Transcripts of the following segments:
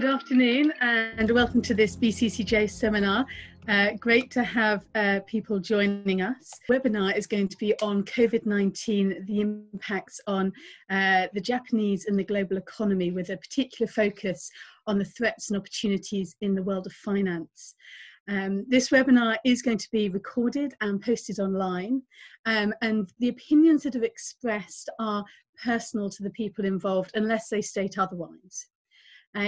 Good afternoon and welcome to this BCCJ seminar. Great to have people joining us. The webinar is going to be on COVID-19, the impacts on the Japanese and the global economy, with a particular focus on the threats and opportunities in the world of finance. This webinar is going to be recorded and posted online, and the opinions that are expressed are personal to the people involved unless they state otherwise.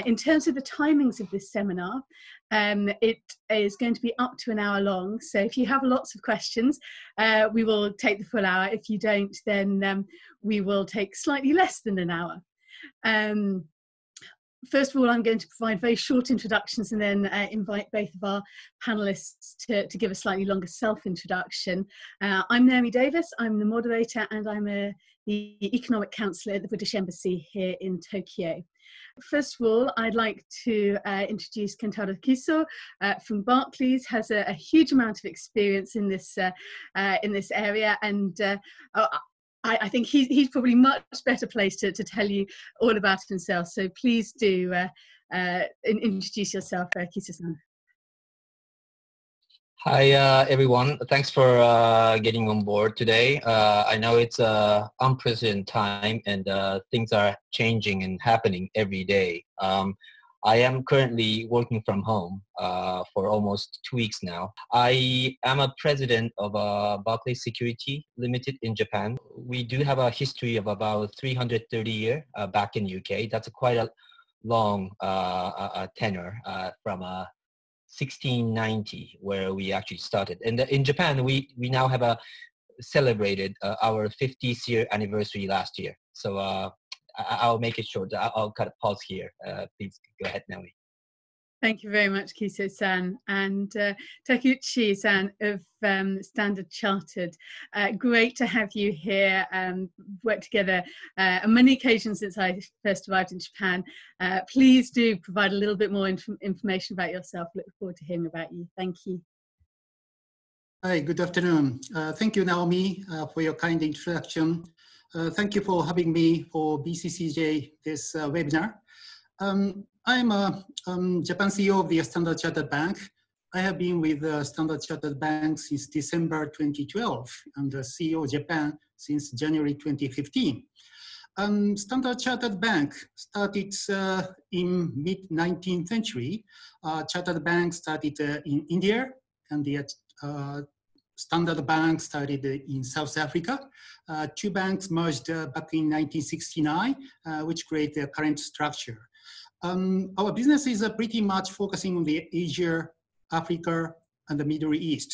In terms of the timings of this seminar, it is going to be up to an hour long. So if you have lots of questions, we will take the full hour. If you don't, then we will take slightly less than an hour. First of all, I'm going to provide very short introductions and then invite both of our panellists to give a slightly longer self-introduction. I'm Naomi Davis, I'm the moderator, and I'm the Economic Counselor at the British Embassy here in Tokyo. First of all, I'd like to introduce Kentaro Kiso from Barclays. Has a huge amount of experience in this area, and I think he's probably much better placed to tell you all about himself. So please do introduce yourself, Kiso-san. Hi everyone, thanks for getting on board today. I know it's unprecedented time, and things are changing and happening every day. I am currently working from home for almost 2 weeks now. I am a president of Barclays Securities Ltd in Japan. We do have a history of about 330 years back in UK. That's quite a long tenure from 1690, where we actually started. And in Japan, we now have celebrated our 50th year anniversary last year. So I'll make it short. I'll kind of pause here. Please go ahead, Naomi. Thank you very much, Kiso-san, and Takeuchi-san of Standard Chartered. Great to have you here. Worked together on many occasions since I first arrived in Japan. Please do provide a little bit more information about yourself. Look forward to hearing about you. Thank you. Hi, good afternoon. Thank you, Naomi, for your kind introduction. Thank you for having me for BCCJ, this webinar. I'm Japan CEO of the Standard Chartered Bank. I have been with Standard Chartered Bank since December 2012 and CEO Japan since January 2015. Standard Chartered Bank started in mid-19th century. Chartered Bank started in India, and the Standard Bank started in South Africa. Two banks merged back in 1969, which created the current structure. Our business is pretty much focusing on the Asia, Africa, and the Middle East.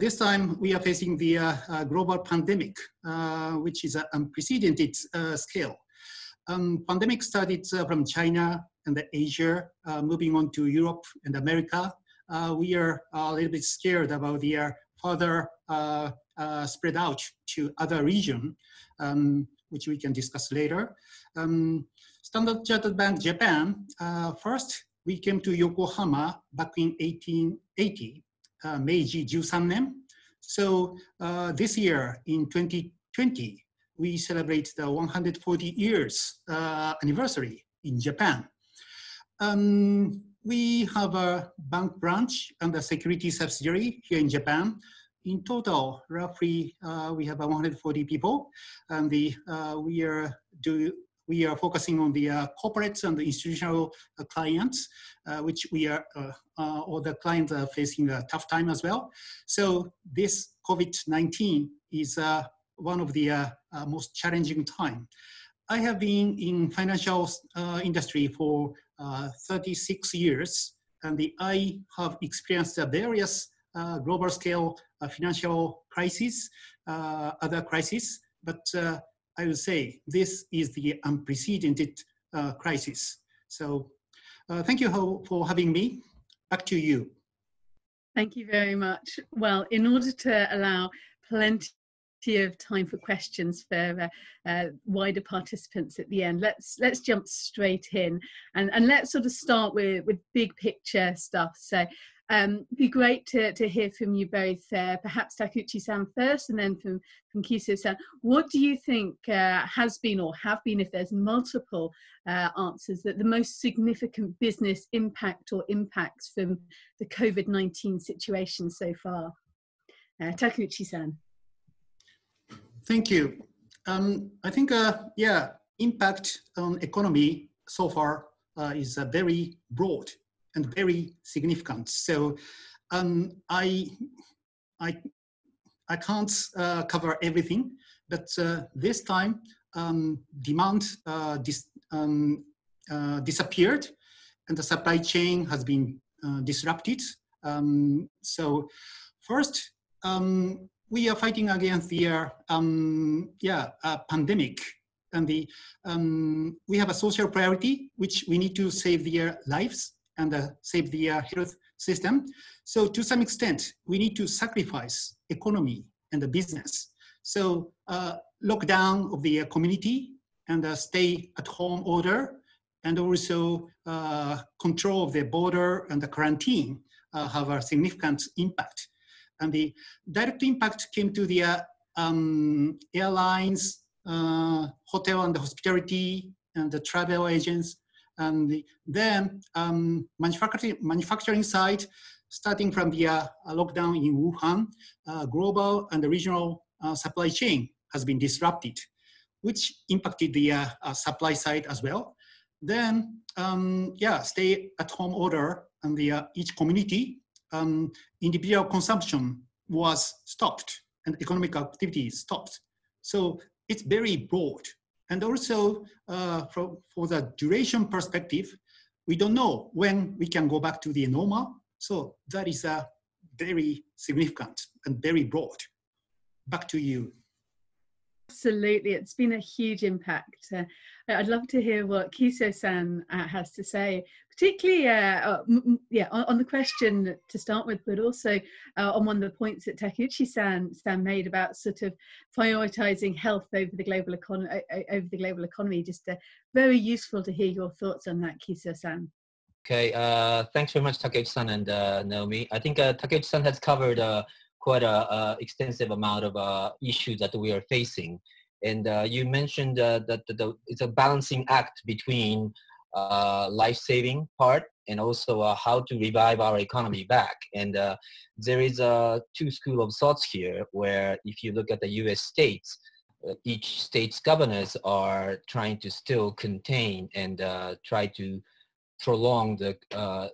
This time we are facing the global pandemic, which is an unprecedented scale. Pandemic started from China and Asia, moving on to Europe and America. We are a little bit scared about the further spread out to other region, which we can discuss later. Standard Chartered Bank Japan, first we came to Yokohama back in 1880, Meiji 13년. So this year in 2020, we celebrate the 140 years anniversary in Japan. We have a bank branch and a security subsidiary here in Japan. In total, roughly we have 140 people, and we are focusing on the corporates and the institutional clients, which we are, all the clients are facing a tough time as well. So this COVID-19 is one of the most challenging time. I have been in financial industry for 36 years, and I have experienced various global scale financial crises, other crises, but I would say this is the unprecedented crisis. So thank you for having me. Back to you. Thank you very much. Well, in order to allow plenty plenty of time for questions for wider participants at the end. Let's jump straight in and let's sort of start with big picture stuff. So it'd be great to hear from you both, perhaps Takeuchi-san first and then from Kiso-san. What do you think has been or have been, if there's multiple answers, that the most significant business impact or impacts from the COVID-19 situation so far? Takeuchi-san. Thank you. I think, impact on economy so far is very broad and very significant. So I can't cover everything, but this time demand disappeared and the supply chain has been disrupted. So first, we are fighting against the pandemic, and the we have a social priority, which we need to save their lives and save the health system. So to some extent, we need to sacrifice economy and the business. So lockdown of the community and stay at home order, and also control of the border and the quarantine have a significant impact. And the direct impact came to the airlines, hotel and hospitality, and the travel agents. And then manufacturing side, starting from the lockdown in Wuhan, global and the regional supply chain has been disrupted, which impacted the supply side as well. Then, stay at home order and the each community, individual consumption was stopped and economic activity stopped. So it's very broad. And also for the duration perspective, we don't know when we can go back to the normal. So that is very significant and very broad. Back to you. Absolutely, it's been a huge impact. I'd love to hear what Kiso-san has to say, particularly on the question to start with, but also on one of the points that Takeuchi-san made about sort of prioritising health over the global economy. Just very useful to hear your thoughts on that, Kiso-san. Okay, thanks very much, Takeuchi-san and Naomi. I think Takeuchi-san has covered quite an extensive amount of issues that we are facing. And you mentioned that it's a balancing act between life-saving part and also how to revive our economy back. And there is two schools of thoughts here, where if you look at the US states, each state's governors are trying to still contain and try to prolong the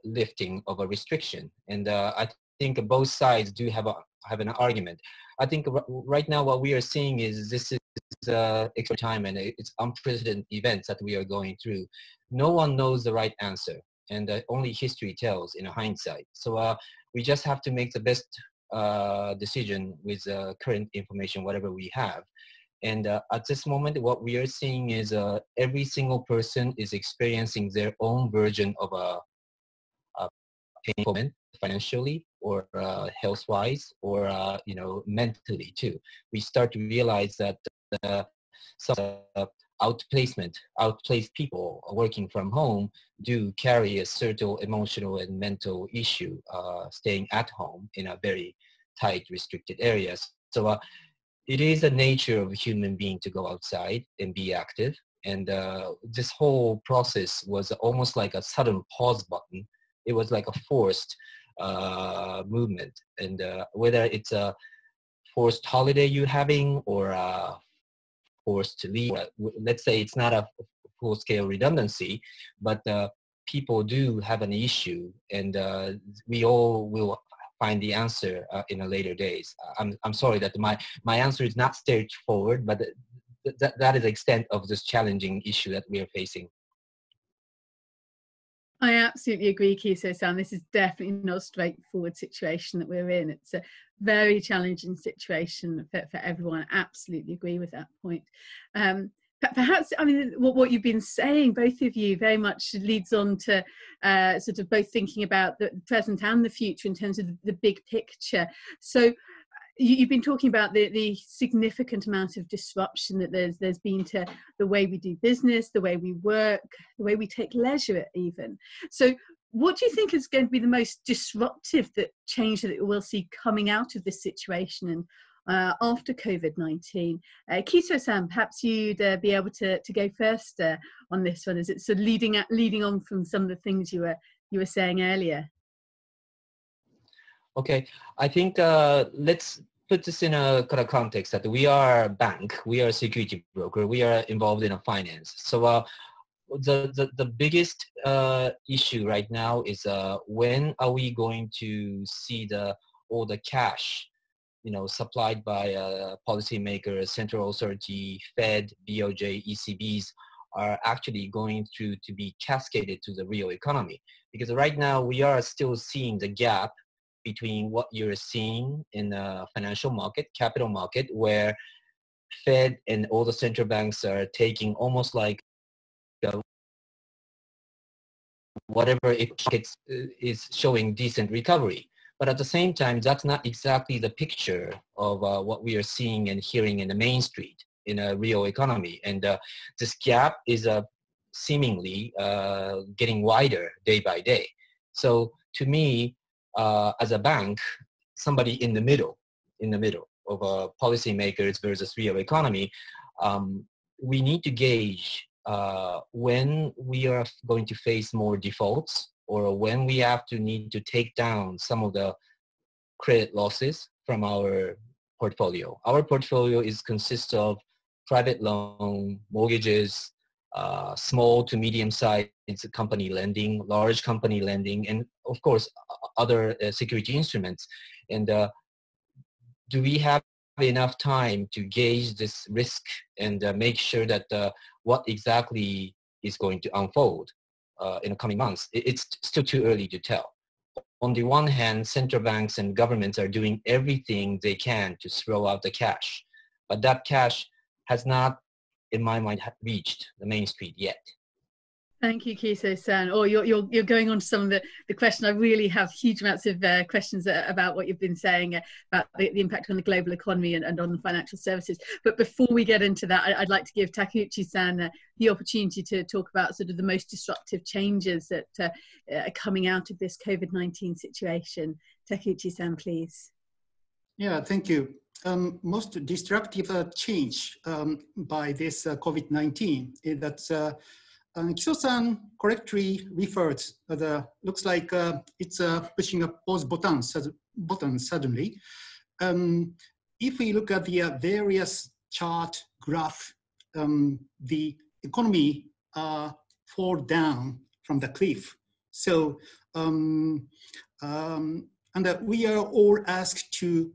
lifting of a restriction. And I think both sides do have an argument. I think right now what we are seeing is this is extra time and it's unprecedented events that we are going through. No one knows the right answer, and only history tells in hindsight. So we just have to make the best decision with current information, whatever we have. And at this moment, what we are seeing is every single person is experiencing their own version of a painful moment, financially or health-wise or mentally too. We start to realize that some outplaced people working from home do carry a certain emotional and mental issue staying at home in a very tight, restricted area. So it is the nature of a human being to go outside and be active. And this whole process was almost like a sudden pause button. It was like a forced movement, and whether it's a forced holiday you're having or forced to leave, let's say it's not a full-scale redundancy, but people do have an issue, and we all will find the answer in the later days. I'm sorry that my answer is not straightforward, but that is the extent of this challenging issue that we are facing. I absolutely agree, Kiso-san. This is definitely not a straightforward situation that we're in. It's a very challenging situation for everyone. I absolutely agree with that point. Perhaps, I mean, what you've been saying, both of you, very much leads on to sort of both thinking about the present and the future in terms of the big picture. So You've been talking about the significant amount of disruption that there's been to the way we do business, the way we work, the way we take leisure even. So what do you think is going to be the most disruptive change that we'll see coming out of this situation and after COVID-19? Kiso-san, perhaps you'd be able to go first on this one, as it's sort of leading on from some of the things you were saying earlier. Okay, I think let's put this in a kind of context that we are a bank, we are a security broker, we are involved in finance. So the biggest issue right now is when are we going to see all the cash, supplied by policymakers, central authority, Fed, BOJ, ECBs are actually going to be cascaded to the real economy? Because right now we are still seeing the gap between what you're seeing in the financial market, capital market, where Fed and all the central banks are taking almost like whatever it is showing decent recovery. But at the same time, that's not exactly the picture of what we are seeing and hearing in the main street in a real economy. And this gap is seemingly getting wider day by day. So to me, as a bank, somebody in the middle of policymakers versus real economy, we need to gauge when we are going to face more defaults or when we need to take down some of the credit losses from our portfolio. Our portfolio consists of private loan, mortgages, small to medium-sized company lending, large company lending, and of course other security instruments. And do we have enough time to gauge this risk and make sure that what exactly is going to unfold in the coming months? It's still too early to tell. On the one hand, central banks and governments are doing everything they can to throw out the cash, but that cash has not, in my mind, have reached the main street yet. Thank you, Kiso-san. Oh, you're going on to some of the question. I really have huge amounts of questions about what you've been saying about the impact on the global economy and on the financial services. But before we get into that, I'd like to give Takeuchi-san the opportunity to talk about sort of the most disruptive changes that are coming out of this COVID-19 situation. Takeuchi-san, please. Yeah, thank you. Most disruptive change by this COVID-19 is that Kiso-san correctly referred to the looks like it's pushing up pause button suddenly. If we look at the various chart graph, the economy fall down from the cliff. So and we are all asked to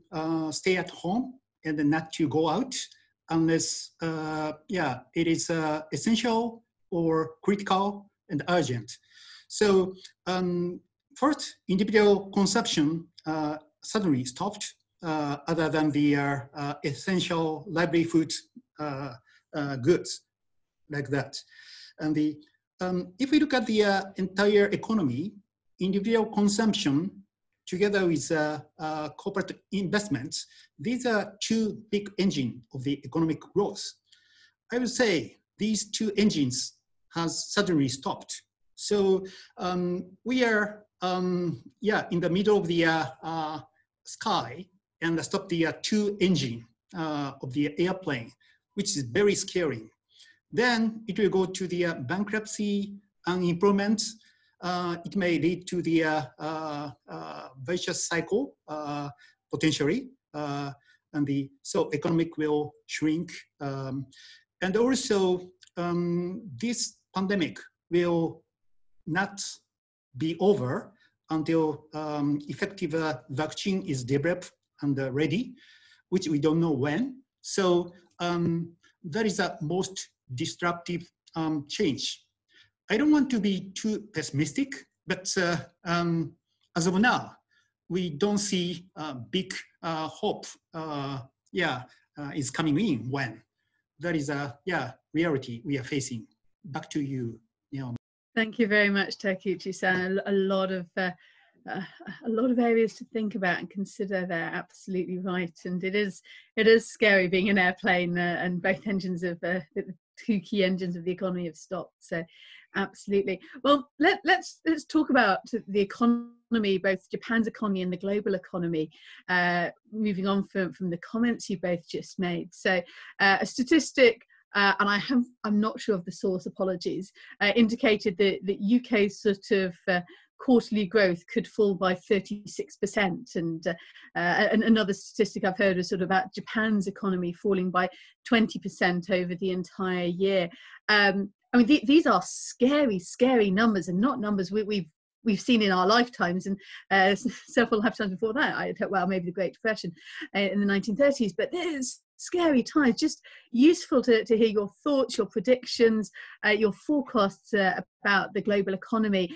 stay at home and not to go out unless, yeah, it is essential or critical and urgent. So first, individual consumption suddenly stopped other than the essential livelihood goods like that. And if we look at the entire economy, individual consumption together with corporate investments, these are two big engines of the economic growth. I would say these two engines has suddenly stopped. So we are, yeah, in the middle of the sky and stop the two engine of the airplane, which is very scary. Then it will go to the bankruptcy, unemployment. It may lead to the vicious cycle potentially, and so economic will shrink, and also this pandemic will not be over until effective vaccine is developed and ready, which we don't know when. So that is the most disruptive change. I don't want to be too pessimistic, but as of now, we don't see big hope. Yeah, is coming in when. That is a yeah reality we are facing. Back to you, Naomi. Thank you very much, Takeuchi-san. A lot of a lot of areas to think about and consider. They're absolutely right, and it is scary being an airplane and both engines of the two key engines of the economy have stopped. So absolutely. Well, let's talk about the economy, both Japan's economy and the global economy, moving on from the comments you both just made. So a statistic, and I'm not sure of the source, apologies, indicated that UK sort of quarterly growth could fall by 36%, and another statistic I've heard was sort of about Japan's economy falling by 20% over the entire year. I mean, these are scary, scary numbers, and not numbers we've seen in our lifetimes, and several lifetimes before that. Well, maybe the Great Depression in the 1930s, but there's scary times. Just useful to hear your thoughts, your predictions, your forecasts about the global economy.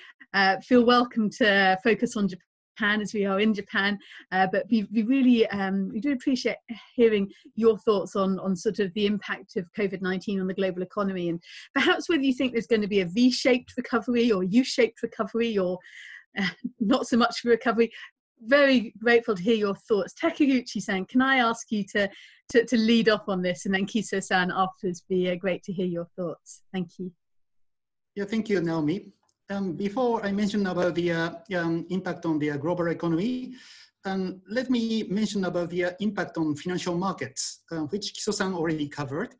Feel welcome to focus on Japan as we are in Japan, but we really we do appreciate hearing your thoughts on sort of the impact of COVID-19 on the global economy, and perhaps whether you think there's going to be a V-shaped recovery or U-shaped recovery or not so much of a recovery. Very grateful to hear your thoughts. Takeuchi-san, can I ask you to lead off on this, and then Kiso-san afterwards? Be great to hear your thoughts. Thank you. Yeah, thank you, Naomi. Before I mention about the impact on the global economy, let me mention about the impact on financial markets, which Kiso-san already covered.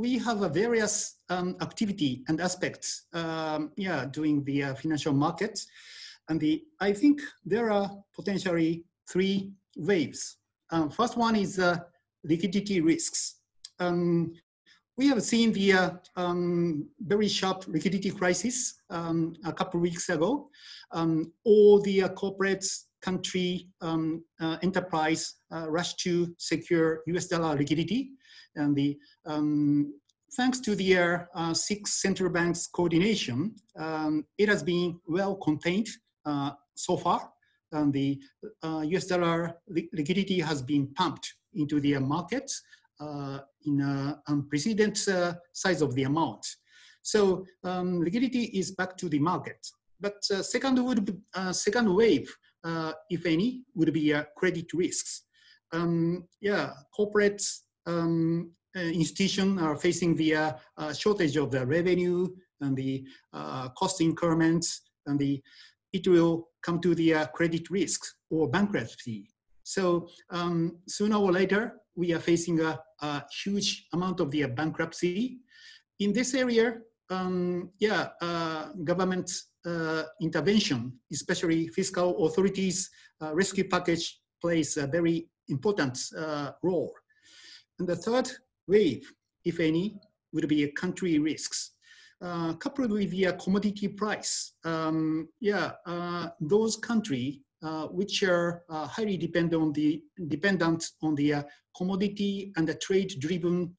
We have various activity and aspects during the financial markets, and I think there are potentially three waves. First one is liquidity risks. We have seen the very sharp liquidity crisis a couple of weeks ago. All the corporates, country, enterprise rush to secure US dollar liquidity, and thanks to the 6 central banks' coordination, it has been well contained so far, and the US dollar liquidity has been pumped into the markets in an unprecedented size of the amount. So liquidity is back to the market. But second wave, if any, would be credit risks. Corporates, institutions are facing the shortage of the revenue and the cost increments, and it will come to the credit risks or bankruptcy. So sooner or later, we are facing a huge amount of the bankruptcy. In this area, government intervention, especially fiscal authorities, rescue package plays a very important role. And the third wave, if any, would be country risks. Coupled with the commodity price, those countries which are highly dependent on the commodity and the trade-driven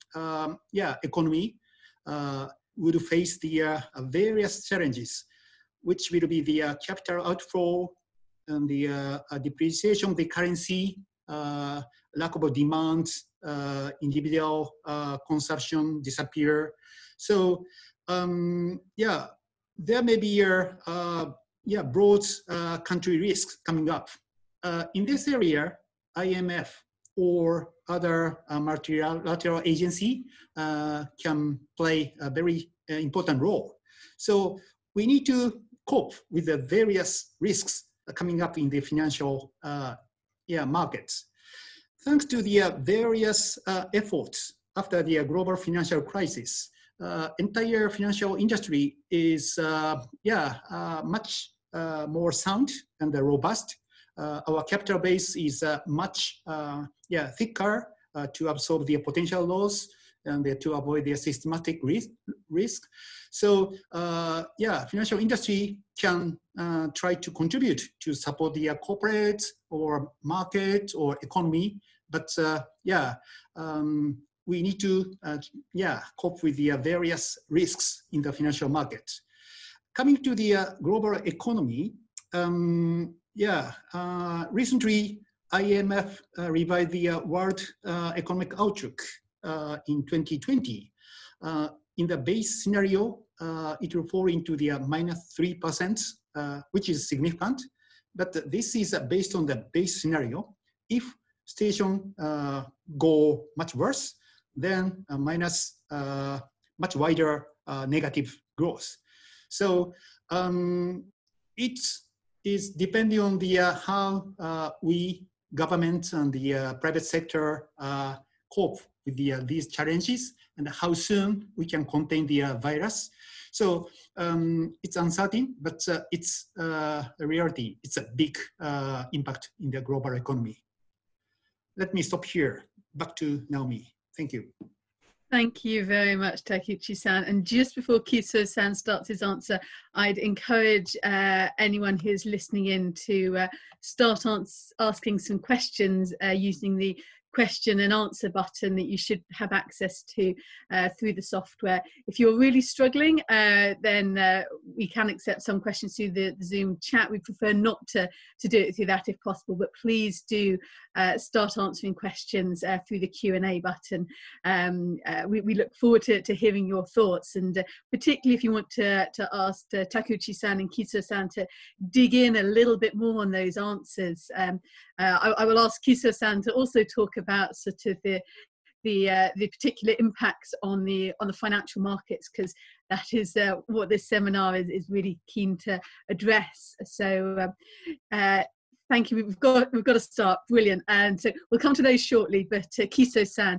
economy would face the various challenges, which will be the capital outflow and the depreciation of the currency, lack of demand, individual consumption disappear. So there may be broad country risks coming up. In this area, IMF or other multilateral agency can play a very important role. So we need to cope with the various risks coming up in the financial markets. Thanks to the various efforts after the global financial crisis, entire financial industry is much more sound and robust. Our capital base is much thicker to absorb the potential loss and to avoid the systematic risk. So financial industry can try to contribute to support the corporate or market or economy, but we need to cope with the various risks in the financial market. Coming to the global economy, recently IMF revised the World Economic Outlook in 2020. in the base scenario, it will fall into the -3%, which is significant. But this is based on the base scenario. If situation go much worse, then much wider negative growth. So it is depending on the how we government and the private sector cope with the, these challenges and how soon we can contain the virus. So it's uncertain, but it's a reality. It's a big impact in the global economy. Let me stop here. Back to Naomi. Thank you. Thank you very much, Takeuchi-san. And just before Kiso-san starts his answer, I'd encourage anyone who's listening in to start asking some questions using the question and answer button that you should have access to through the software. If you're really struggling, then we can accept some questions through the Zoom chat. We prefer not to do it through that if possible, but please do start answering questions through the Q&A button. We look forward to hearing your thoughts, and particularly if you want to ask Takeuchi-san and Kiso-san to dig in a little bit more on those answers. I will ask Kiso-san to also talk about sort of the particular impacts on the financial markets, because that is what this seminar is really keen to address. So thank you. We've got to start. Brilliant. And so we'll come to those shortly. But Kiso-san,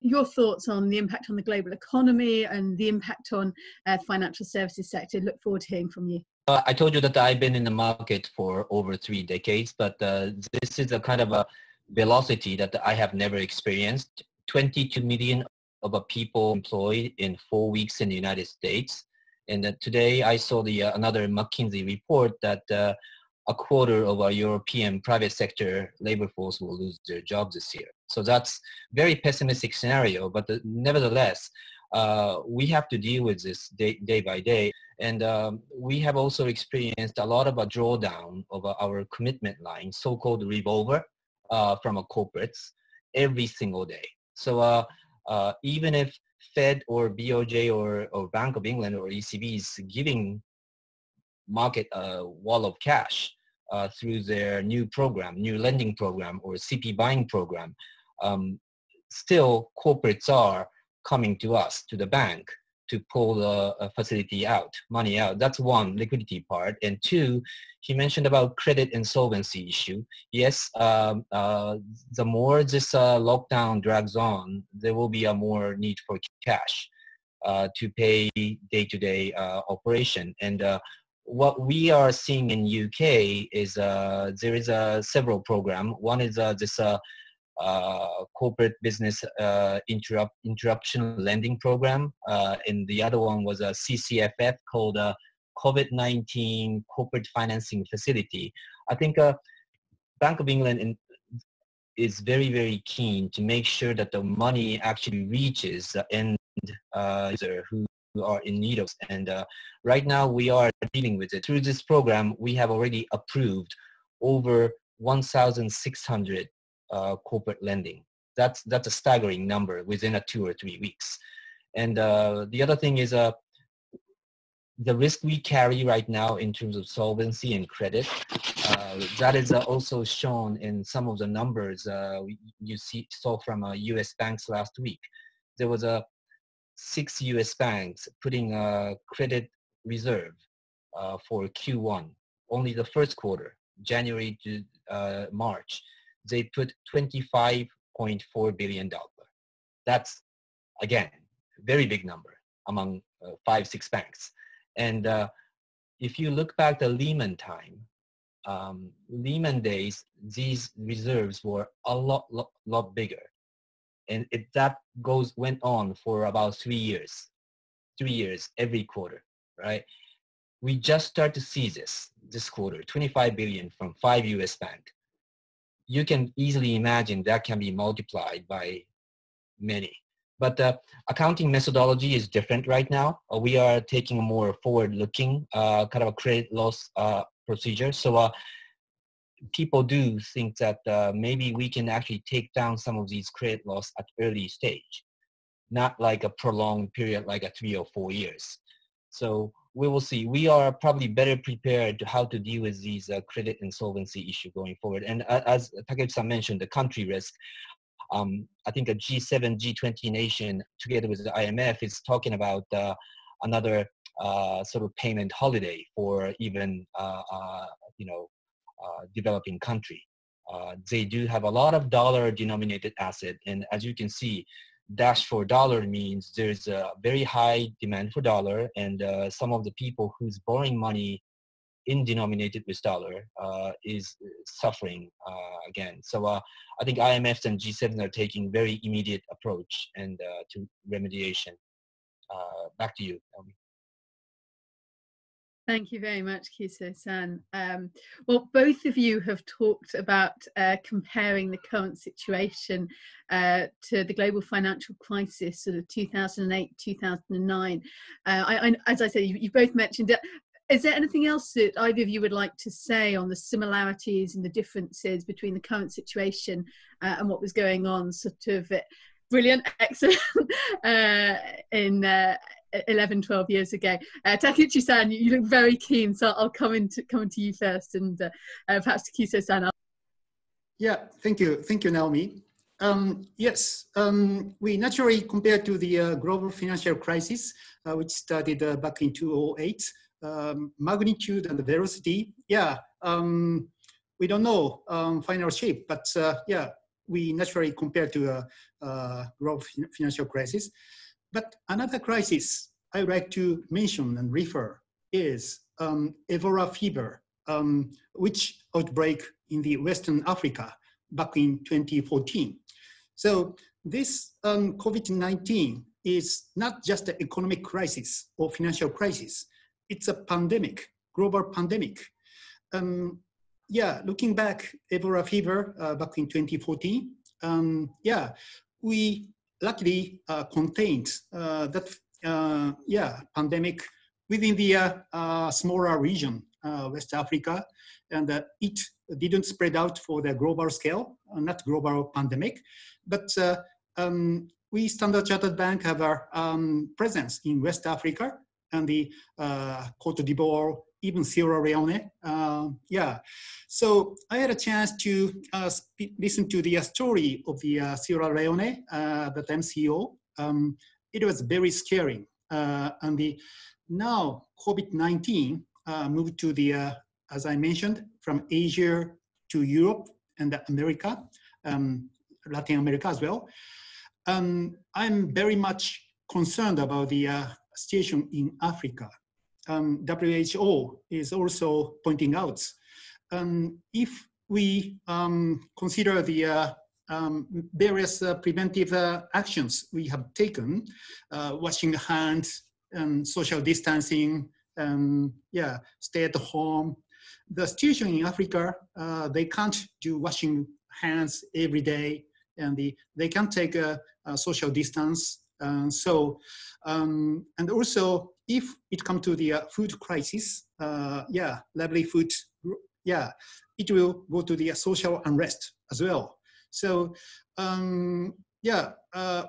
your thoughts on the impact on the global economy and the impact on the financial services sector. Look forward to hearing from you. I told you that I've been in the market for over 3 decades, but this is a kind of a velocity that I have never experienced. 22 million of people employed in 4 weeks in the United States. And today I saw the another McKinsey report that a quarter of our European private sector labor force will lose their jobs this year. So that's very pessimistic scenario, but nevertheless, we have to deal with this day by day. And we have also experienced a lot of a drawdown of our commitment line, so-called revolver, from corporates every single day. So even if Fed or BOJ or Bank of England or ECB is giving market a wall of cash through their new program, new lending program or CP buying program, still corporates are coming to us, to the bank, to pull the facility out, money out. That's one, liquidity part. And two, he mentioned about credit insolvency issue. Yes, the more this lockdown drags on, there will be a more need for cash to pay day-to-day operation. And what we are seeing in UK is there is several program. One is this corporate business interruption lending program, and the other one was a CCFF called COVID-19 corporate financing facility. I think Bank of England is very, very keen to make sure that the money actually reaches the end user who are in need of. And right now we are dealing with it. Through this program, we have already approved over 1,600 corporate lending. That's a staggering number within a 2 or 3 weeks. And the other thing is the risk we carry right now in terms of solvency and credit, that is also shown in some of the numbers you saw from US banks last week. There was 6 US banks putting a credit reserve for Q1, only the first quarter, January to March. They put $25.4 billion. That's, again, very big number among 5, 6 banks. And if you look back to Lehman time, Lehman days, these reserves were a lot bigger. And that went on for about 3 years. 3 years, every quarter, right? We just start to see this quarter, $25 billion from 5 US banks. You can easily imagine that can be multiplied by many. But the accounting methodology is different right now. We are taking a more forward-looking kind of a credit loss procedure. So people do think that maybe we can actually take down some of these credit loss at early stage. not like a prolonged period, like a 3 or 4 years. So we will see. We are probably better prepared to how to deal with these credit insolvency issue going forward. And as Takeuchi-san mentioned, the country risk, I think a G7, G20 nation together with the IMF is talking about another sort of payment holiday for even, developing country. They do have a lot of dollar denominated asset. And as you can see, dash for dollar means there's a very high demand for dollar, and some of the people who's borrowing money in denominated with dollar is suffering again. So I think IMFs and G7 are taking very immediate approach and to remediation. Back to you, Naomi. Thank you very much, Kiso-san. Well, both of you have talked about comparing the current situation to the global financial crisis, sort of 2008, 2009. As I said, you both mentioned it. Is there anything else that either of you would like to say on the similarities and the differences between the current situation and what was going on, sort of brilliant, excellent, in 11, 12 years ago? Takeuchi-san, you look very keen, so I'll come to you first, and perhaps to Kiso-san. Yeah, thank you, Naomi. Yes, we naturally compare to the global financial crisis, which started back in 2008. Magnitude and the velocity, yeah, we don't know final shape, but yeah, we naturally compare to global financial crisis. But another crisis I would like to mention and refer is Ebola fever, which outbreak in the Western Africa back in 2014. So this COVID-19 is not just an economic crisis or financial crisis. It's a pandemic, global pandemic. Yeah, looking back, Ebola fever back in 2014, yeah, we luckily contained that yeah, pandemic within the smaller region, West Africa, and it didn't spread out for the global scale, not global pandemic, but we Standard Chartered Bank have our presence in West Africa and the Cote d'Ivoire, even Sierra Leone. Yeah, so I had a chance to listen to the story of the Sierra Leone, that MCO. It was very scary. And the now COVID-19 moved to the, as I mentioned, from Asia to Europe and America, Latin America as well. I'm very much concerned about the situation in Africa. WHO is also pointing out, if we consider the various preventive actions we have taken, washing hands, social distancing, yeah, stay at home, the situation in Africa, they can't do washing hands every day, and they can't take a social distance. And also, if it comes to the food crisis, yeah, livelihood, yeah, it will go to the social unrest as well. So, yeah,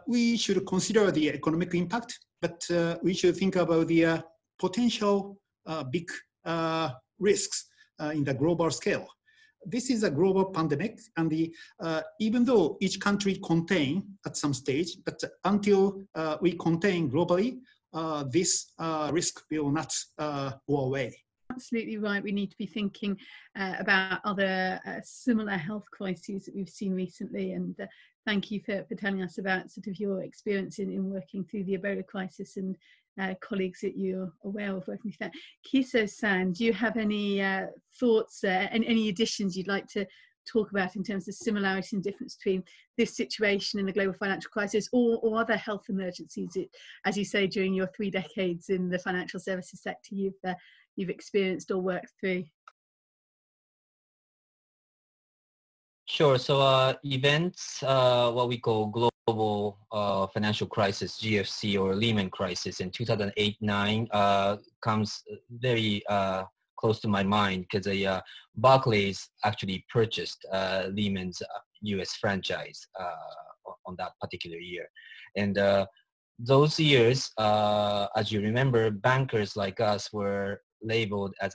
we should consider the economic impact, but we should think about the potential big risks in the global scale. This is a global pandemic, and the, even though each country contain at some stage, but until we contain globally, this risk will not go away. Absolutely right. We need to be thinking about other similar health crises that we've seen recently, and thank you for telling us about sort of your experience in working through the Ebola crisis and colleagues that you're aware of working with that. Kiso-san, do you have any thoughts and any additions you'd like to talk about in terms of similarities and difference between this situation and the global financial crisis, or other health emergencies that, as you say, during your 3 decades in the financial services sector, you've experienced or worked through? Sure. So events, what we call global financial crisis, GFC or Lehman crisis in 2008-9 comes very close to my mind, because Barclays actually purchased Lehman's U.S. franchise on that particular year. And those years, as you remember, bankers like us were labeled as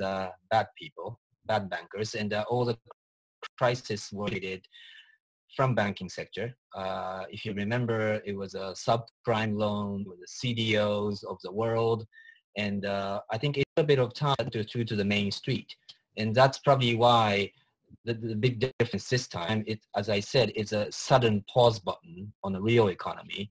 bad people, bad bankers, and all the crises were created from banking sector. If you remember, it was a subprime loan with the CDOs of the world, and I think it took a bit of time to the main street, and that's probably why the big difference this time. It, as I said, it's a sudden pause button on the real economy,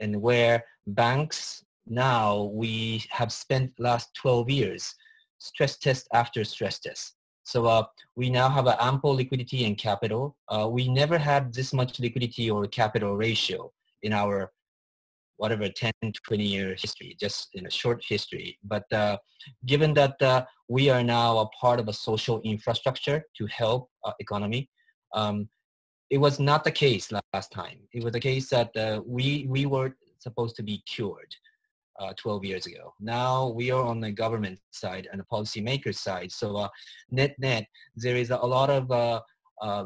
and where banks now, we have spent last 12 years stress test after stress test. So we now have ample liquidity and capital. We never had this much liquidity or capital ratio in our, whatever, 10, 20-year history, just in a short history. But given that we are now a part of a social infrastructure to help economy, it was not the case last time. It was the case that we were supposed to be cured 12 years ago. Now we are on the government side and the policymaker side. So net-net, there is a lot of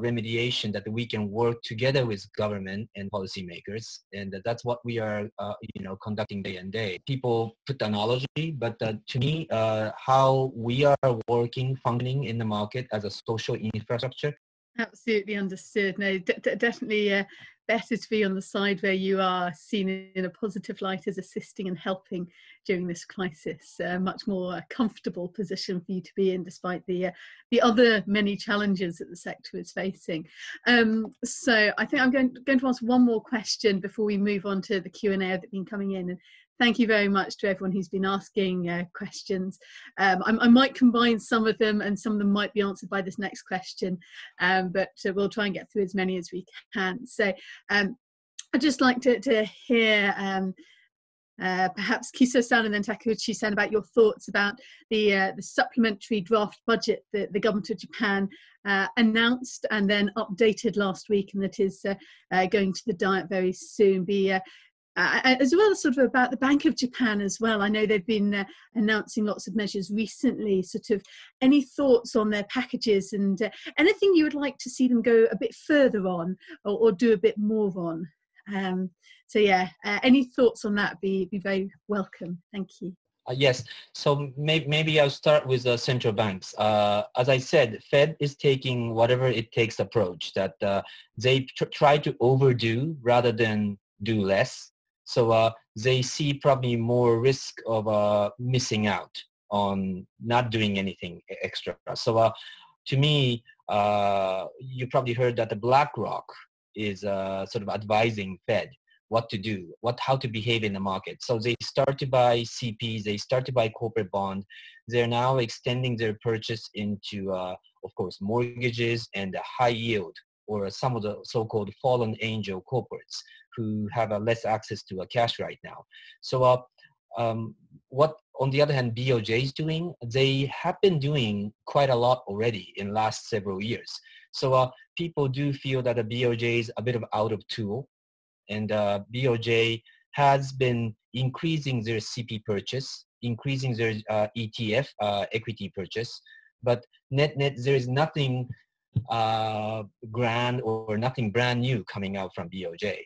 remediation that we can work together with government and policymakers, and that's what we are conducting day and day. People put analogy, but to me, how we are working, functioning in the market as a social infrastructure. Absolutely understood. No, definitely better to be on the side where you are seen in a positive light as assisting and helping during this crisis. A much more comfortable position for you to be in, despite the other many challenges that the sector is facing. So I think I'm going to ask one more question before we move on to the Q&A that's been coming in. And thank you very much to everyone who's been asking questions. I might combine some of them, and some of them might be answered by this next question, but we'll try and get through as many as we can. So I'd just like to hear perhaps Kiso-san and then Takeuchi-san about your thoughts about the supplementary draft budget that the government of Japan announced and then updated last week, and that is going to the Diet very soon. As well as sort of about the Bank of Japan as well. I know they've been announcing lots of measures recently. Sort of any thoughts on their packages and anything you would like to see them go a bit further on or do a bit more on? So yeah, any thoughts on that be very welcome. Thank you. Yes, so maybe I'll start with the central banks. As I said, Fed is taking whatever it takes approach that they try to overdo rather than do less. So they see probably more risk of missing out on not doing anything extra. So to me, you probably heard that the BlackRock is sort of advising Fed what to do, how to behave in the market. So they start to buy CPs, they start to buy corporate bond. They're now extending their purchase into, of course, mortgages and high yield, or some of the so-called fallen angel corporates who have less access to cash right now. So what, on the other hand, BOJ is doing, they have been doing quite a lot already in last several years. So people do feel that the BOJ is a bit of out of tool, and BOJ has been increasing their CP purchase, increasing their ETF, equity purchase, but net-net, there is nothing grand or nothing brand new coming out from BOJ.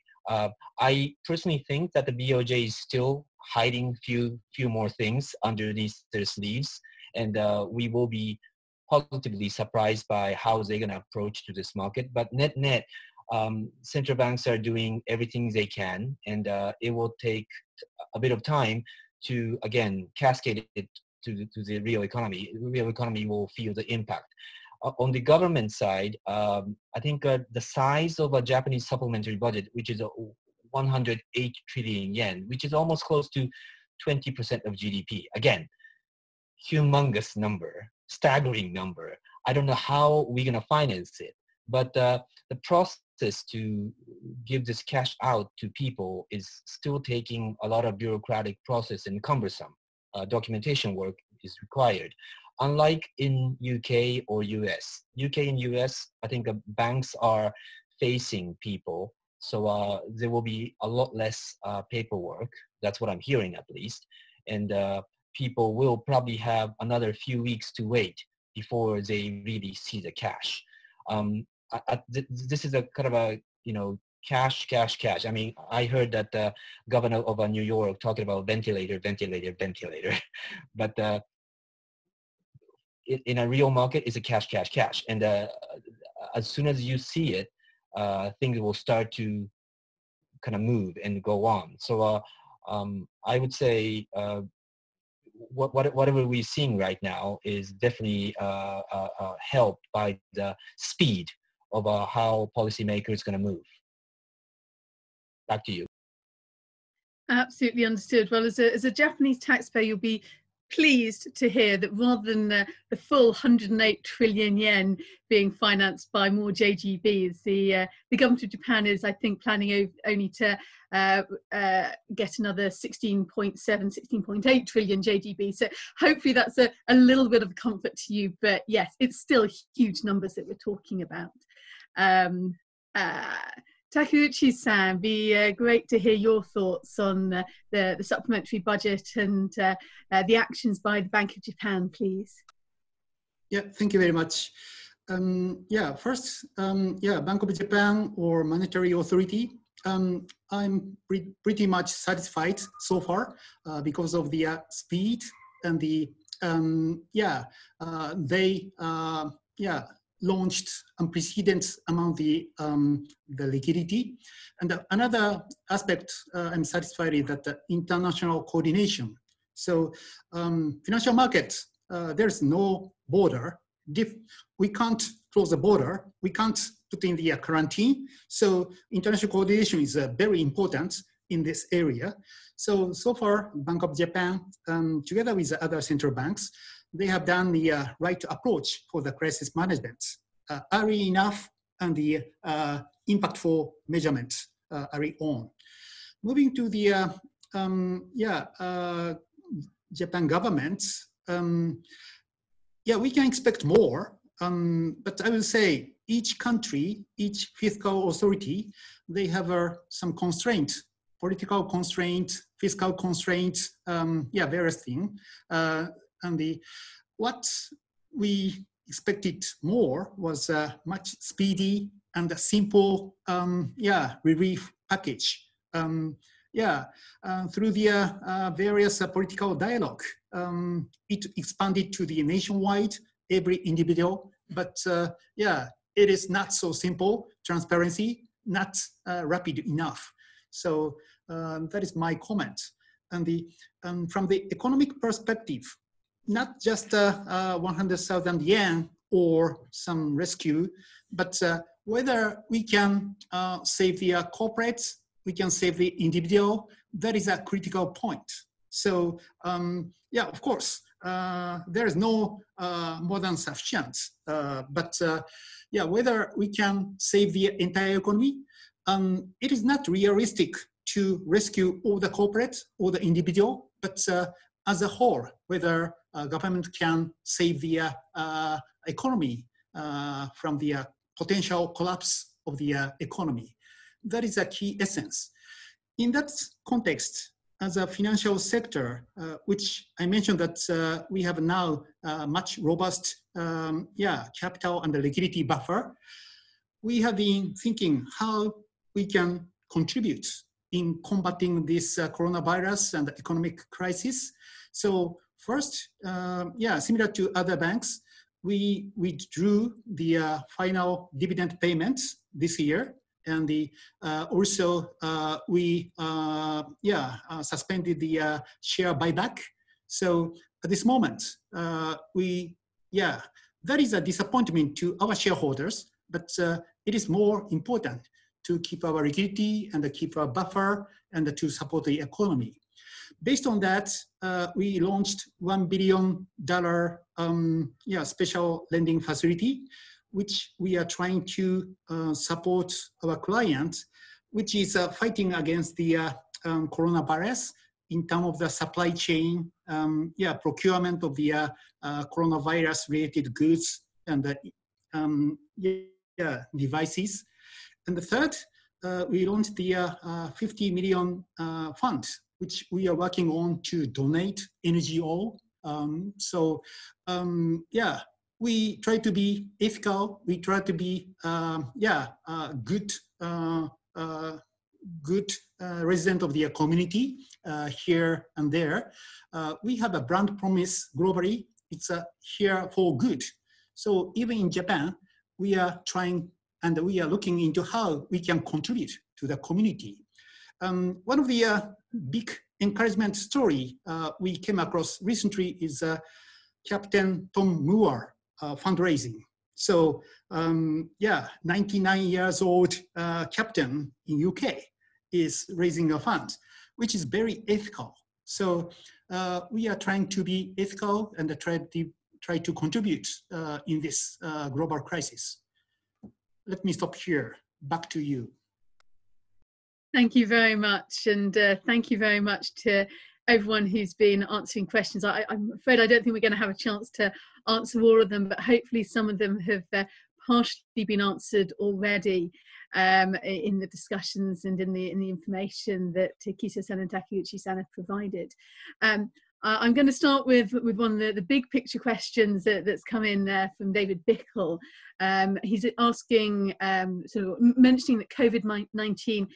I personally think that the BOJ is still hiding few more things underneath their sleeves, and we will be positively surprised by how they're going to approach to this market. But net-net, central banks are doing everything they can, and it will take a bit of time to, again, cascade it to the real economy. The real economy will feel the impact. On the government side, I think the size of a Japanese supplementary budget, which is 108 trillion yen, which is almost close to 20% of GDP. Again, humongous number, staggering number. I don't know how we're going to finance it, but the process to give this cash out to people is still taking a lot of bureaucratic process and cumbersome. Documentation work is required. Unlike in UK or US. UK and US, I think banks are facing people, so there will be a lot less paperwork. That's what I'm hearing, at least. And people will probably have another few weeks to wait before they really see the cash. This is a kind of a cash, cash, cash. I mean, I heard that the governor of New York talking about ventilator, ventilator, ventilator. But in a real market, it's a cash, cash, cash. And as soon as you see it, things will start to kind of move and go on. So I would say whatever we're seeing right now is definitely helped by the speed of how policymakers going to move. Back to you. Absolutely understood. Well, as a Japanese taxpayer, you'll be pleased to hear that rather than the full 108 trillion yen being financed by more JGBs, the government of Japan is, I think, planning only to get another 16.7, 16.8 trillion JGB. So hopefully that's a little bit of comfort to you. But yes, it's still huge numbers that we're talking about. Takeuchi-san, be great to hear your thoughts on the supplementary budget and the actions by the Bank of Japan, please. Yeah, thank you very much. First, Bank of Japan or Monetary Authority, I'm pretty much satisfied so far because of the speed and the, launched unprecedented amount the liquidity. And another aspect I'm satisfied is that the international coordination. So financial markets, there's no border. We can't close the border. We can't put in the quarantine. So international coordination is very important in this area. So far, Bank of Japan, together with the other central banks, they have done the right approach for the crisis management, early enough and the impactful measurement early on. Moving to the Japan government, we can expect more, but I will say each country, each fiscal authority, they have some constraints. Political constraints, fiscal constraints, various things. And what we expected more was a much speedy and a simple, relief package. Through the various political dialogue, it expanded to the nationwide, every individual. But it is not so simple. Transparency not rapid enough. So that is my comment. And from the economic perspective, not just 100,000 yen or some rescue, but whether we can save the corporates, we can save the individual, that is a critical point. So, of course, there is no more than sufficient, but whether we can save the entire economy, it is not realistic to rescue all the corporates, all the individual, but as a whole, whether government can save the economy from the potential collapse of the economy. That is a key essence. In that context, as a financial sector, which I mentioned that we have now much robust capital and the liquidity buffer, we have been thinking how we can contribute in combating this coronavirus and economic crisis. So first, similar to other banks, we withdrew the final dividend payments this year, and we suspended the share buyback. So at this moment, that is a disappointment to our shareholders, but it is more important to keep our liquidity and keep our buffer and to support the economy. Based on that, we launched $1 billion special lending facility, which we are trying to support our clients, which is fighting against the coronavirus in terms of the supply chain, procurement of the coronavirus-related goods and devices. And the third, we launched the $50 million fund, which we are working on to donate NGO. We try to be ethical. We try to be good good resident of their community here and there. We have a brand promise globally. It's here for good. So even in Japan, we are trying and we are looking into how we can contribute to the community. One of the big encouragement story we came across recently is Captain Tom Moore fundraising. So yeah, 99-year-old captain in UK is raising a fund, which is very ethical. So we are trying to be ethical and try to contribute in this global crisis. Let me stop here. Back to you. Thank you very much, and thank you very much to everyone who's been answering questions. I'm afraid I don't think we're going to have a chance to answer all of them, but hopefully some of them have partially been answered already in the discussions and in the information that Kiso-san and Takeuchi-san have provided. I'm going to start with one of the big picture questions that's come in there from David Bickle. He's asking, sort of mentioning that COVID-19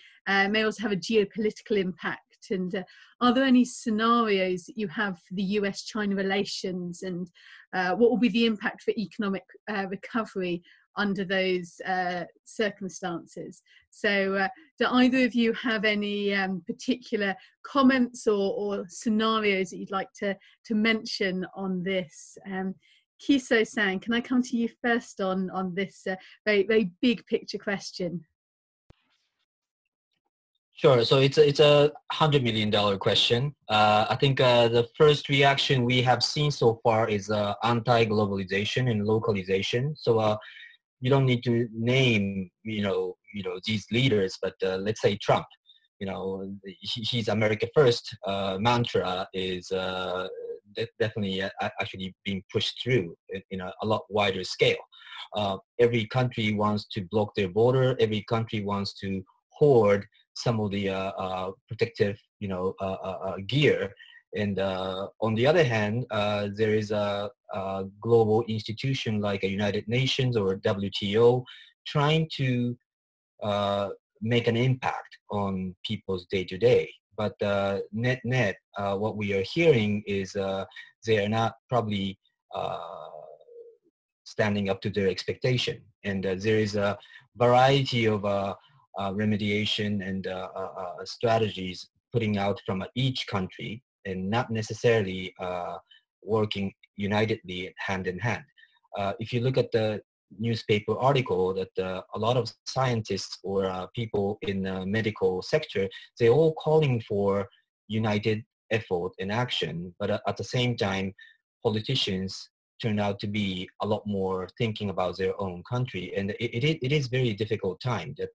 may also have a geopolitical impact. And are there any scenarios that you have for the US-China relations, and what will be the impact for economic recovery under those circumstances? So do either of you have any particular comments or scenarios that you'd like to mention on this? Kiso-san, can I come to you first on this very, very big picture question? Sure. So it's a $100 million question. I think the first reaction we have seen so far is anti-globalization and localization. So you don't need to name these leaders, but let's say Trump. You know, his America First mantra is definitely actually being pushed through in a lot wider scale. Every country wants to block their border. Every country wants to hoard some of the protective, gear. And on the other hand, there is a global institution like a United Nations or WTO trying to make an impact on people's day-to-day. But net-net, what we are hearing is they are not probably standing up to their expectation. And there is a variety of remediation and strategies putting out from each country, and not necessarily working unitedly hand in hand. If you look at the newspaper article that a lot of scientists or people in the medical sector, they're all calling for united effort and action, but at the same time, politicians turn out to be a lot more thinking about their own country. And it is very difficult time that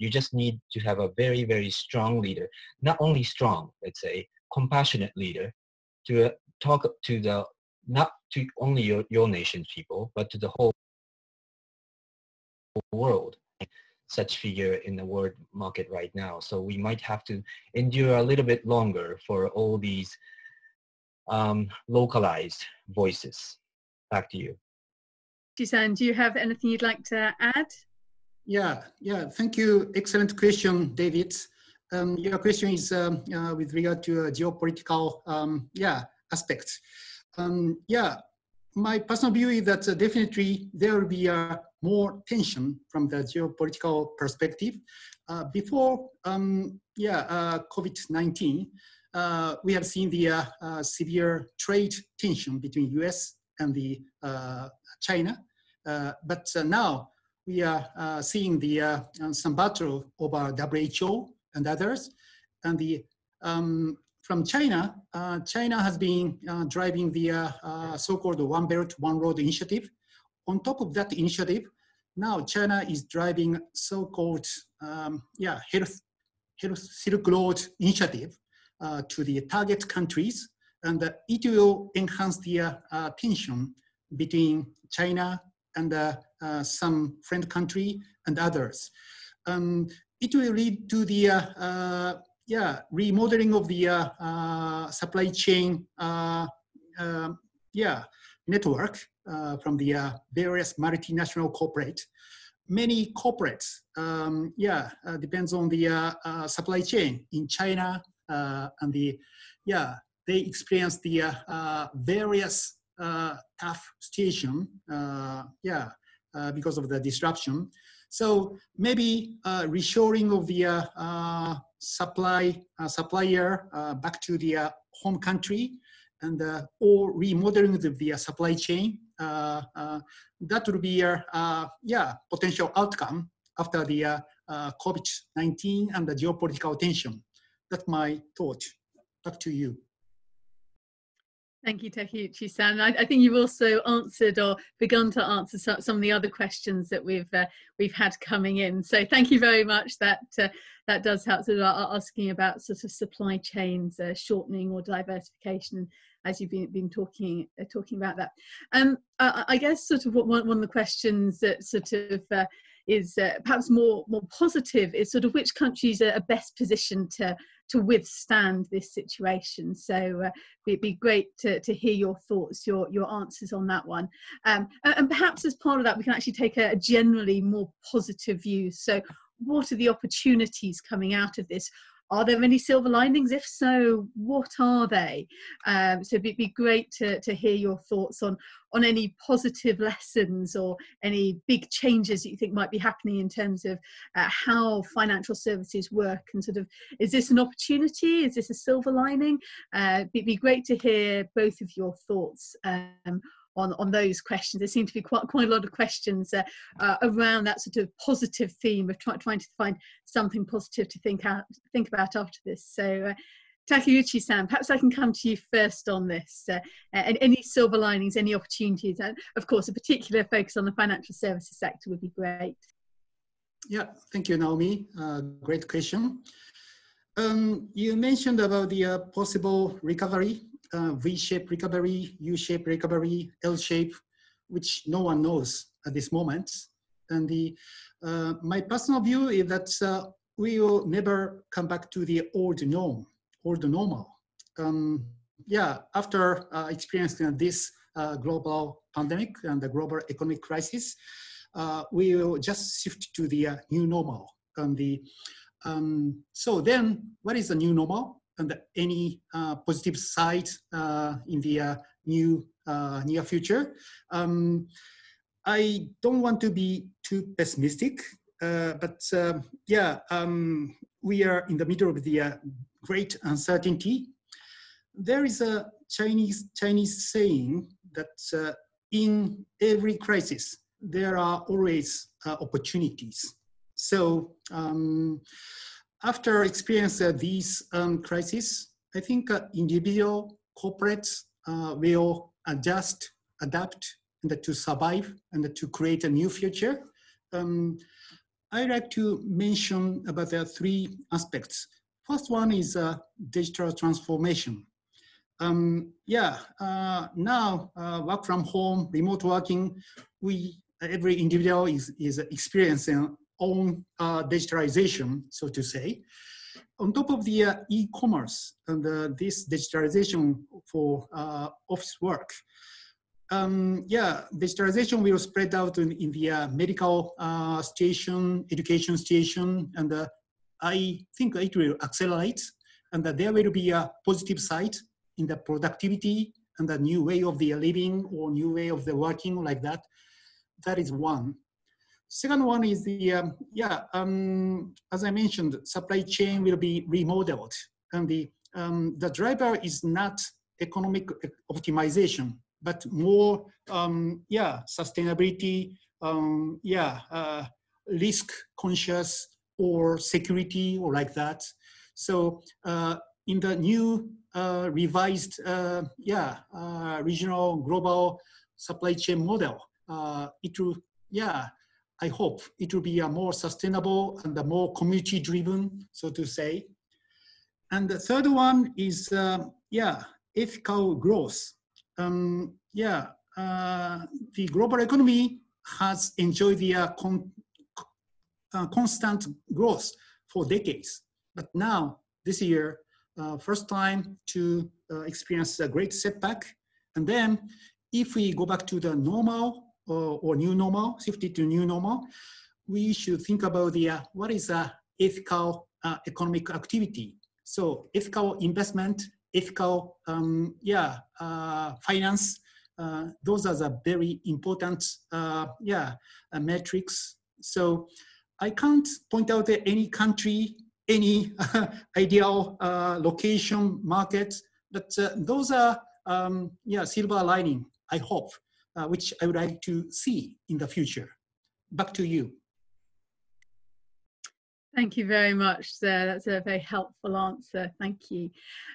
you just need to have a very, very strong leader, not only strong, let's say, compassionate leader to talk to the, not to only your nation's people, but to the whole world. Such figure in the world market right now. So we might have to endure a little bit longer for all these localized voices. Back to you. Kiso-san, do you have anything you'd like to add? Yeah, thank you. Excellent question, David. Your question is with regard to geopolitical aspects. My personal view is that definitely there will be more tension from the geopolitical perspective. Before COVID-19, we have seen the severe trade tension between US and the China, but now we are seeing the some battle over WHO and others, and the from China. China has been driving the so-called One Belt One Road initiative. On top of that initiative, now China is driving so-called Health Silk Road initiative to the target countries. And it will enhance the tension between China and some friend country and others. It will lead to the remodeling of the supply chain network from the various multinational corporate. many corporates, depends on the supply chain in China, and they experience the various tough situation, because of the disruption. So maybe reshoring of the supplier back to the home country, and or remodeling the supply chain, that would be a potential outcome after the COVID-19 and the geopolitical tension. That's my thought. Back to you. Thank you, Takeuchi-san. I think you've also answered or begun to answer some of the other questions that we've had coming in. So thank you very much. That does help. So asking about sort of supply chains shortening or diversification, as you've been talking about that. I guess sort of one of the questions that sort of is perhaps more positive is sort of which countries are best positioned to withstand this situation. So it'd be great to hear your thoughts, your answers on that one. And perhaps as part of that, we can actually take a generally more positive view. So what are the opportunities coming out of this? Are there any silver linings? If so, what are they? So it'd be great to hear your thoughts on any positive lessons or any big changes that you think might be happening in terms of how financial services work, and sort of, is this an opportunity? Is this a silver lining? It'd be great to hear both of your thoughts on those questions. There seem to be quite a lot of questions around that sort of positive theme of trying to find something positive to think about after this. So Takeuchi-san, perhaps I can come to you first on this, and any silver linings, any opportunities, and of course a particular focus on the financial services sector would be great. Yeah, thank you, Naomi. Great question. You mentioned about the possible recovery, V-shaped recovery, U-shaped recovery, L-shape, which no one knows at this moment. And my personal view is that we will never come back to the old norm, old normal. After experiencing this global pandemic and the global economic crisis, we will just shift to the new normal. And so then, what is the new normal? And any positive side in the near future. I don't want to be too pessimistic, but we are in the middle of the great uncertainty. There is a Chinese saying that in every crisis, there are always opportunities. So, after experiencing these crises, I think individual corporates will adapt, and to survive and to create a new future. I like to mention about the three aspects. First one is digital transformation. Now work from home, remote working, every individual is experiencing own digitalization, so to say. On top of the e-commerce and this digitalization for office work, digitalization will spread out in the medical station, education station, and I think it will accelerate, and there will be a positive side in the productivity and the new way of the living or new way of the working like that. That is one. Second one is the, as I mentioned, supply chain will be remodeled. And the driver is not economic optimization, but more, sustainability, risk conscious or security or like that. So in the new revised, regional global supply chain model, it will, I hope it will be a more sustainable and a more community-driven, so to say. And the third one is, ethical growth. The global economy has enjoyed the constant growth for decades. But now, this year, first time to experience a great setback. And then, if we go back to the normal, or new normal, shifted to new normal, we should think about the what is ethical economic activity. So ethical investment, ethical finance, those are the very important metrics. So I can't point out any country, any ideal location, market, but those are silver lining, I hope, which I would like to see in the future. Back to you. Thank you very much, sir. That's a very helpful answer. Thank you.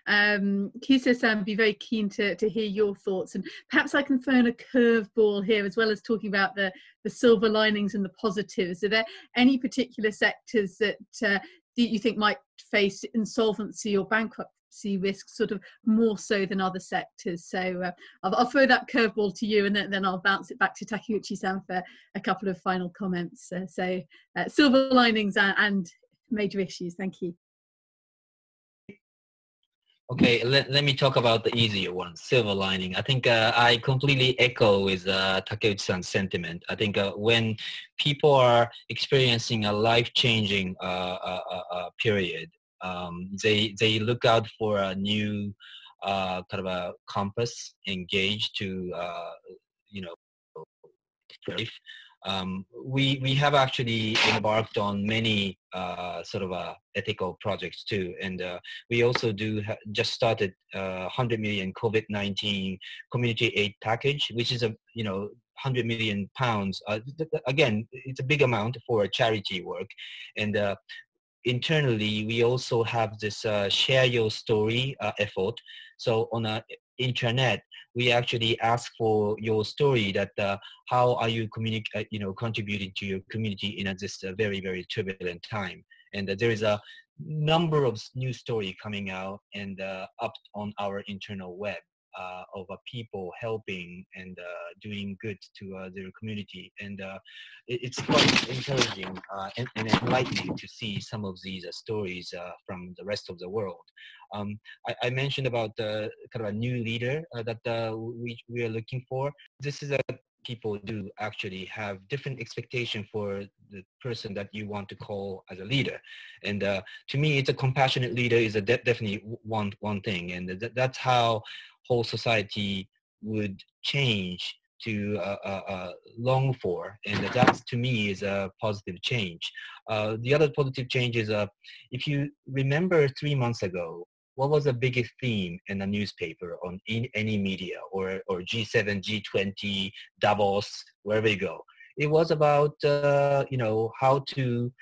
Kiso-san, I'd be very keen to hear your thoughts. And perhaps I can throw in a curveball here, as well as talking about the silver linings and the positives. Are there any particular sectors that you think might face insolvency or bankruptcy risks sort of more so than other sectors? So I'll throw that curveball to you, and then I'll bounce it back to Takeuchi-san for a couple of final comments. Silver linings and major issues. Thank you. Okay, let me talk about the easier one, silver lining. I think I completely echo with Takeuchi-san's sentiment. I think when people are experiencing a life-changing period, they look out for a new kind of a compass and gauge to, life. We have actually embarked on many sort of ethical projects too, and we also just started 100 million COVID-19 community aid package, which is a 100 million pounds. Again, it's a big amount for charity work, and internally we also have this share your story effort. So on a internet, we actually ask for your story that how are you contributing to your community in this very, very turbulent time. And there is a number of new story coming out and up on our internal web of people helping and doing good to their community. And it's quite encouraging and enlightening to see some of these stories from the rest of the world. I mentioned about the kind of a new leader that we are looking for. This is a people do actually have different expectation for the person that you want to call as a leader, and to me, it's a compassionate leader is a definitely one thing, and that's how whole society would change to long for, and that to me is a positive change. The other positive change is if you remember 3 months ago, what was the biggest theme in the newspaper on in any media or G7, G20, Davos, wherever you go? It was about how to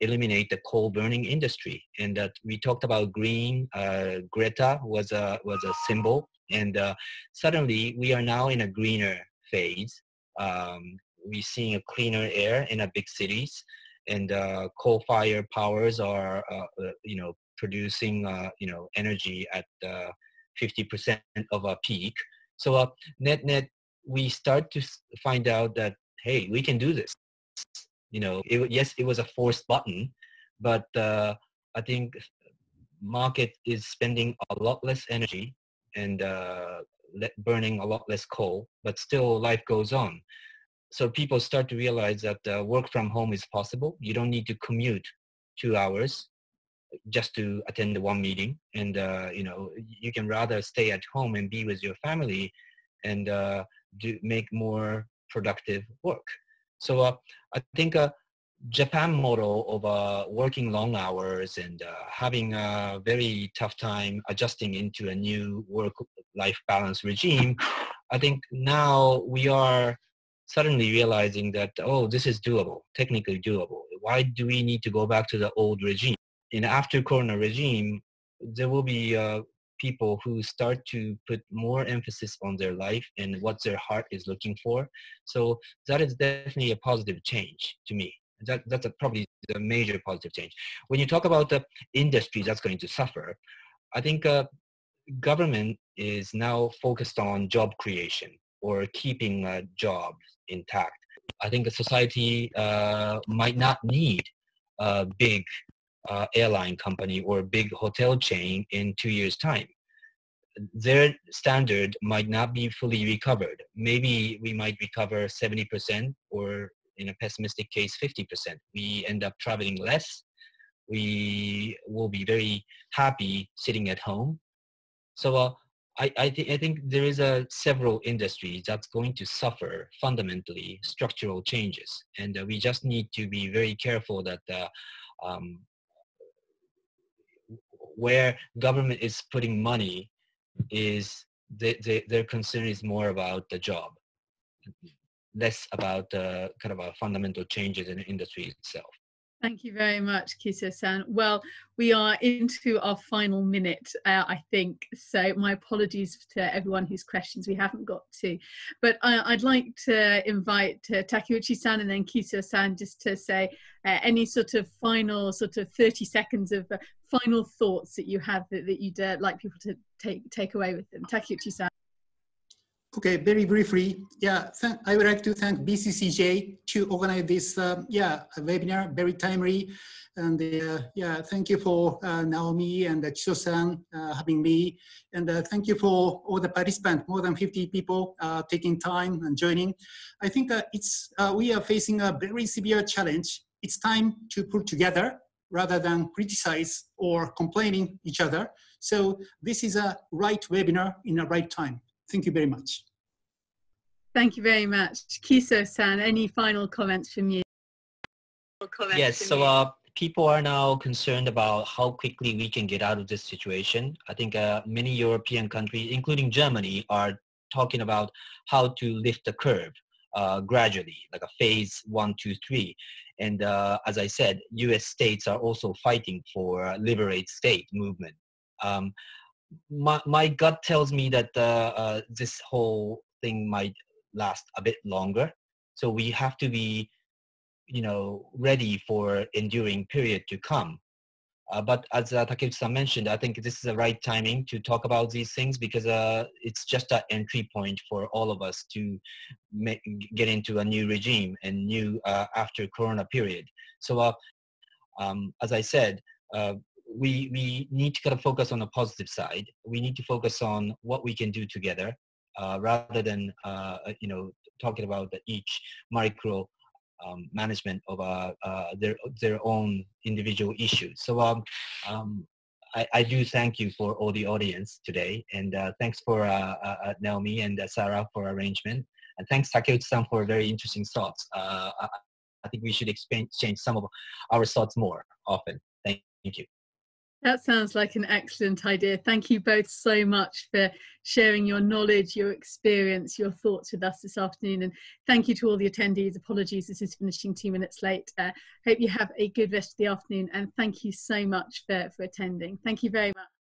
eliminate the coal burning industry, and that we talked about green. Greta was a symbol, and suddenly we are now in a greener phase. We're seeing a cleaner air in our big cities, and coal-fired powers are producing energy at 50% of our peak. So net we start to find out that, hey, we can do this. Yes, it was a forced button, but I think market is spending a lot less energy and burning a lot less coal, but still life goes on. So people start to realize that work from home is possible. You don't need to commute 2 hours just to attend one meeting, and you can rather stay at home and be with your family and make more productive work. So I think Japan model of working long hours and having a very tough time adjusting into a new work-life balance regime, I think now we are suddenly realizing that, oh, this is doable, technically doable. Why do we need to go back to the old regime? In after corona regime, there will be people who start to put more emphasis on their life and what their heart is looking for. So that is definitely a positive change to me. That's probably the major positive change. When you talk about the industry that's going to suffer, I think government is now focused on job creation or keeping jobs intact. I think the society might not need big airline company or a big hotel chain in 2 years' time. Their standard might not be fully recovered. Maybe we might recover 70% or in a pessimistic case, 50%. We end up traveling less. We will be very happy sitting at home. So I think there is several industries that's going to suffer fundamentally structural changes. And we just need to be very careful that where government is putting money is their concern is more about the job, less about kind of a fundamental changes in the industry itself. Thank you very much, Kiso-san. Well, we are into our final minute, I think, so my apologies to everyone whose questions we haven't got to. But I'd like to invite Takeuchi-san and then Kiso-san just to say any sort of final sort of 30 seconds of final thoughts that you have that you'd like people to take away with them. Takeuchi-san. Okay, very briefly, yeah, I would like to thank BCCJ to organize this, webinar, very timely, and thank you for Naomi and Kiso-san having me, and thank you for all the participants, more than 50 people taking time and joining. I think we are facing a very severe challenge. It's time to pull together rather than criticize or complaining each other. So this is a right webinar in a right time. Thank you very much. Thank you very much. Kiso-san, any final comments from you? Yes, so people are now concerned about how quickly we can get out of this situation. I think many European countries, including Germany, are talking about how to lift the curve gradually, like a phase 1, 2, 3. And as I said, US states are also fighting for liberate state movement. My gut tells me that this whole thing might last a bit longer. So we have to be, you know, ready for enduring period to come. But as Takeuchi-san mentioned, I think this is the right timing to talk about these things because it's just an entry point for all of us to get into a new regime and new after Corona period. So as I said, we need to kind of focus on the positive side. We need to focus on what we can do together rather than, you know, talking about each micro management of their own individual issues. So I do thank you for all the audience today. And thanks for Naomi and Sarah for arrangement. And thanks Takeuchi-san for very interesting thoughts. I think we should exchange some of our thoughts more often. Thank you. That sounds like an excellent idea. Thank you both so much for sharing your knowledge, your experience, your thoughts with us this afternoon. And thank you to all the attendees. Apologies, this is finishing 2 minutes late. Hope you have a good rest of the afternoon. And thank you so much for attending. Thank you very much.